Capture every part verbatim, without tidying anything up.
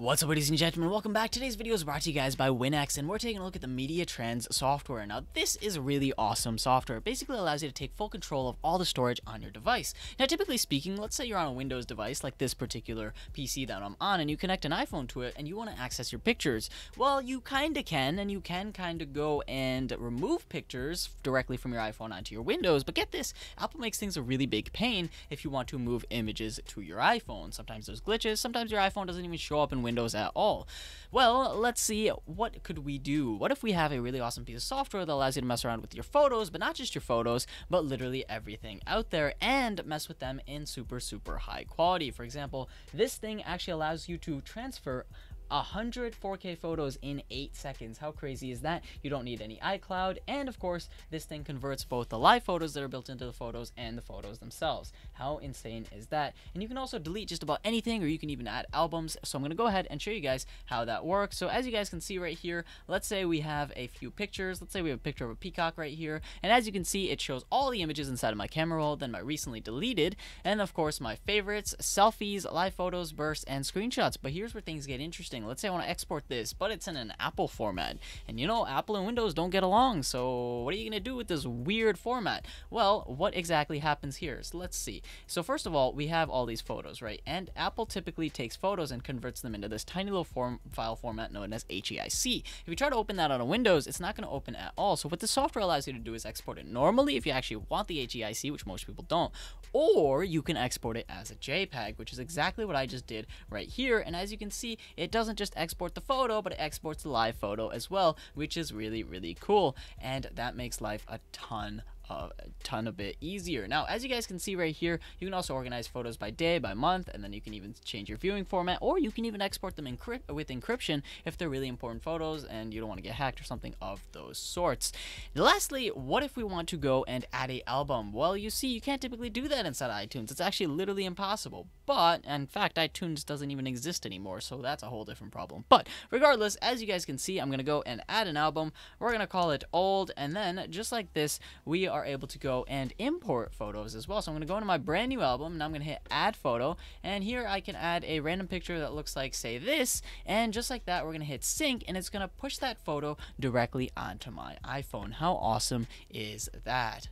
What's up, ladies and gentlemen, welcome back. Today's video is brought to you guys by WinX, and we're taking a look at the MediaTrans software. Now, this is really awesome software. It basically allows you to take full control of all the storage on your device. Now, typically speaking, let's say you're on a Windows device like this particular P C that I'm on, and you connect an iPhone to it, and you want to access your pictures. Well, you kind of can, and you can kind of go and remove pictures directly from your iPhone onto your Windows, but get this, Apple makes things a really big pain if you want to move images to your iPhone. Sometimes there's glitches, sometimes your iPhone doesn't even show up in Windows at all. Well, let's see, what could we do? What if we have a really awesome piece of software that allows you to mess around with your photos, but not just your photos, but literally everything out there, and mess with them in super, super high quality? For example, this thing actually allows you to transfer one hundred four K photos in eight seconds. How crazy is that? You don't need any iCloud, and of course this thing converts both the live photos that are built into the photos and the photos themselves. How insane is that? And you can also delete just about anything, or you can even add albums. So I'm going to go ahead and show you guys how that works. So as you guys can see right here, let's say we have a few pictures. Let's say we have a picture of a peacock right here, and as you can see, it shows all the images inside of my camera roll, then my recently deleted, and of course my favorites, selfies, live photos, bursts, and screenshots. But here's where things get interesting. Let's say I want to export this, but it's in an Apple format, and you know, Apple and Windows don't get along, so what are you going to do with this weird format? Well, what exactly happens here? So let's see. So first of all, we have all these photos, right? And Apple typically takes photos and converts them into this tiny little form file format known as H E I C. If you try to open that on a Windows, it's not going to open at all. So what the software allows you to do is export it normally if you actually want the H E I C, which most people don't, or you can export it as a JPEG, which is exactly what I just did right here. And as you can see, it doesn't just export the photo, but it exports the live photo as well, which is really, really cool, and that makes life a ton Uh, a ton of bit easier. Now, as you guys can see right here, you can also organize photos by day, by month, and then you can even change your viewing format, or you can even export them encrypt with encryption if they're really important photos and you don't want to get hacked or something of those sorts. And lastly, what if we want to go and add a album? Well, you see, you can't typically do that inside of iTunes. It's actually literally impossible. But in fact, iTunes doesn't even exist anymore, so that's a whole different problem. But regardless, as you guys can see, I'm gonna go and add an album. We're gonna call it Old, and then just like this, we are Are able to go and import photos as well. So I'm going to go into my brand new album, and I'm going to hit add photo, and here I can add a random picture that looks like, say, this, and just like that, we're going to hit sync, and it's going to push that photo directly onto my iPhone. How awesome is that?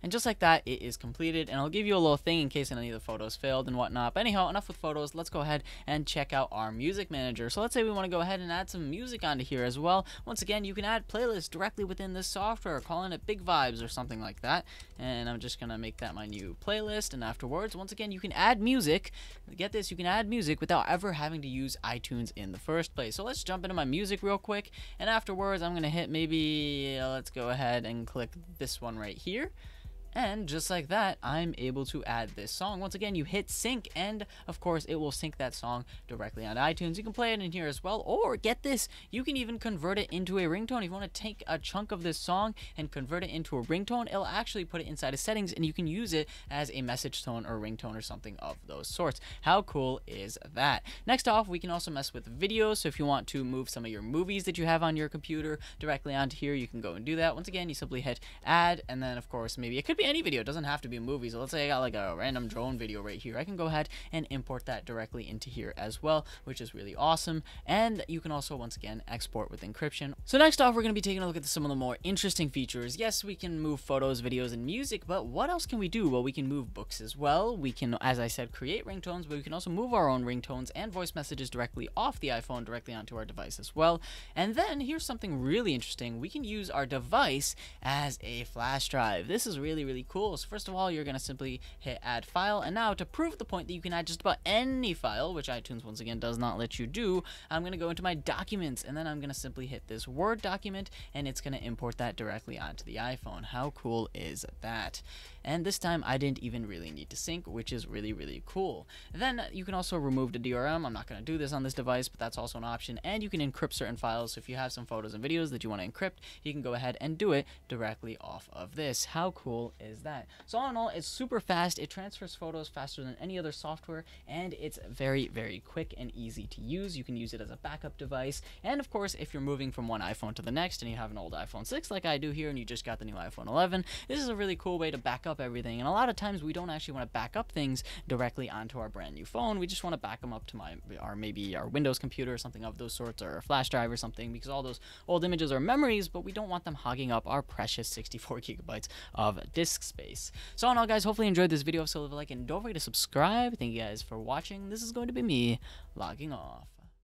And just like that, it is completed, and I'll give you a little thing in case any of the photos failed and whatnot. But anyhow, enough with photos. Let's go ahead and check out our music manager. So let's say we want to go ahead and add some music onto here as well. Once again, you can add playlists directly within this software, calling it Big Vibes or something like that. And I'm just going to make that my new playlist, and afterwards, once again, you can add music. Get this, you can add music without ever having to use iTunes in the first place. So let's jump into my music real quick, and afterwards, I'm going to hit maybe, let's go ahead and click this one right here. And just like that, I'm able to add this song. Once again, you hit sync, and of course it will sync that song directly on iTunes. You can play it in here as well, or get this, you can even convert it into a ringtone. If you want to take a chunk of this song and convert it into a ringtone, it'll actually put it inside of settings, and you can use it as a message tone or ringtone or something of those sorts. How cool is that? Next off, we can also mess with videos. So if you want to move some of your movies that you have on your computer directly onto here, you can go and do that. Once again, you simply hit add, and then of course, maybe it could be any video, it doesn't have to be a movie. So let's say I got like a random drone video right here, I can go ahead and import that directly into here as well, which is really awesome. And you can also, once again, export with encryption. So next off, we're going to be taking a look at some of the more interesting features. Yes, we can move photos, videos, and music, but what else can we do? Well, we can move books as well. We can, as I said, create ringtones, but we can also move our own ringtones and voice messages directly off the iPhone directly onto our device as well. And then here's something really interesting. We can use our device as a flash drive. This is really, really cool. So first of all, you're going to simply hit add file, and now to prove the point that you can add just about any file, which iTunes once again does not let you do, I'm going to go into my documents, and then I'm going to simply hit this Word document, and it's going to import that directly onto the iPhone. How cool is that? And this time I didn't even really need to sync, which is really, really cool. Then you can also remove the D R M. I'm not going to do this on this device, but that's also an option, and you can encrypt certain files. So if you have some photos and videos that you want to encrypt, you can go ahead and do it directly off of this. How cool is that. So all in all, it's super fast. It transfers photos faster than any other software, and it's very, very quick and easy to use. You can use it as a backup device. And of course, if you're moving from one iPhone to the next and you have an old iPhone six like I do here, and you just got the new iPhone eleven, this is a really cool way to back up everything. And a lot of times we don't actually want to back up things directly onto our brand new phone. We just want to back them up to my, our, maybe our Windows computer or something of those sorts, or a flash drive or something, because all those old images are memories, but we don't want them hogging up our precious sixty-four gigabytes of disk space. So all in all, guys, hopefully you enjoyed this video. So leave a like and don't forget to subscribe. Thank you guys for watching. This is going to be me logging off.